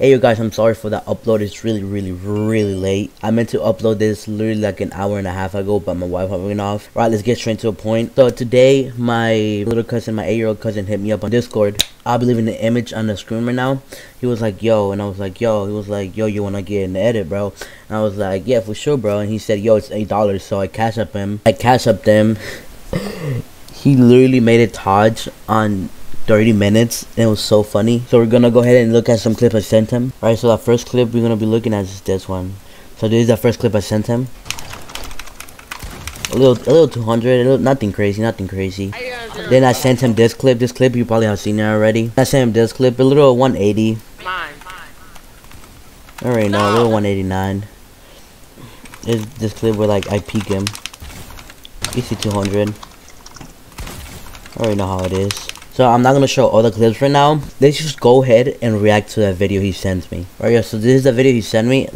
Hey you guys, I'm sorry for that upload. It's really late. I meant to upload this literally like an hour and a half ago, but my wife went off. All right, let's get straight to a point. So today my little cousin, my 8-year-old cousin, hit me up on Discord. I'll be leaving the image on the screen right now. He was like, yo, and I was like, yo. He was like, yo, you wanna get in the edit, bro? And I was like, yeah, for sure, bro. And he said, yo, it's $8. So I cash up him. I cash up them. He literally made a Taj on 30 minutes and it was so funny. So we're gonna go ahead and look at some clips I sent him. All right, so the first clip we're gonna be looking at is this one. So this is the first clip I sent him. A little 200, a little, nothing crazy. Then I sent him this clip. This clip you probably have seen it already. I sent him this clip, a little 180. All right, now a little 189. Is this clip where like I peek him? You see 200. I already know how it is. So I'm not gonna show all the clips right now. Let's just go ahead and react to that video he sends me. Alright, yeah, so this is the video he sent me.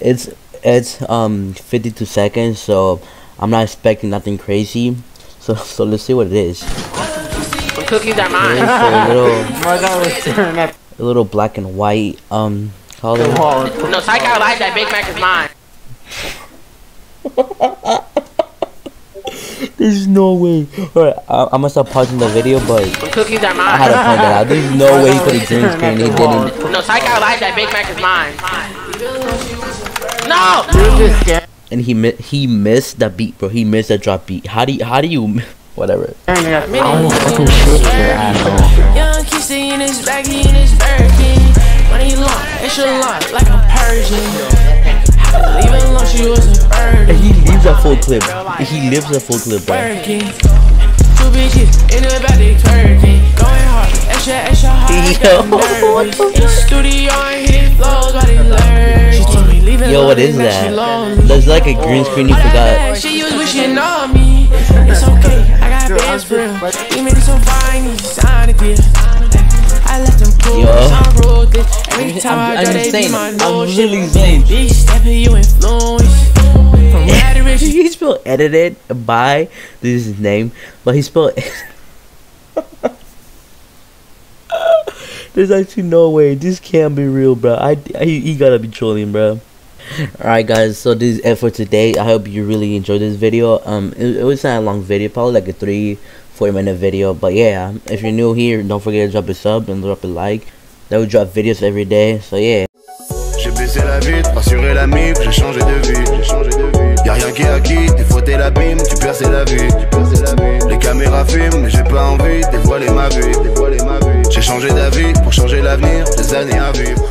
It's 52 seconds, so I'm not expecting nothing crazy. So let's see what it is. The cookies are mine. A little black and white color. No, so I gotta lie, that Big Mac is mine. There's no way. Alright, I'm gonna stop pausing the video, but cookies are mine. I had to find that out. There's no way for the green screen. He didn't. No, so I gotta lie, that Big Mac is mine. No! And he missed the beat, bro. He missed the drop beat. How do you whatever. I don't fucking shit here at all. Young keeps seeing his baggy and his Birkin. When he long, it's a lot like a Persian. Even though she was a bird. And he leaves a full clip. He lives a full clip, bro. Yo, what is that? That's like a green screen you forgot. She was wishing on me. It's okay, I got bands for him. He made it so fine, he signed it. I let them cool. Every time I got it, I'm really saying. He spelled edited by, this is his name, but he spelled. There's actually no way. This can't be real, bro. He gotta be trolling, bro. Alright guys, so this is it for today. I hope you really enjoyed this video. It was not a long video, probably like a 3-4 minute video, but yeah, if you're new here, don't forget to drop a sub and drop a like. That would drop videos every day, so yeah. J'ai baissé la vitre, assuré la mif, j'ai changé de vie. Y'a rien qui est acquis, t'es frotté l'abîme, tu perds c'est la vie. Les caméras filment, mais j'ai pas envie de dévoiler ma vie. J'ai changé d'avis pour changer l'avenir, des années à vivre.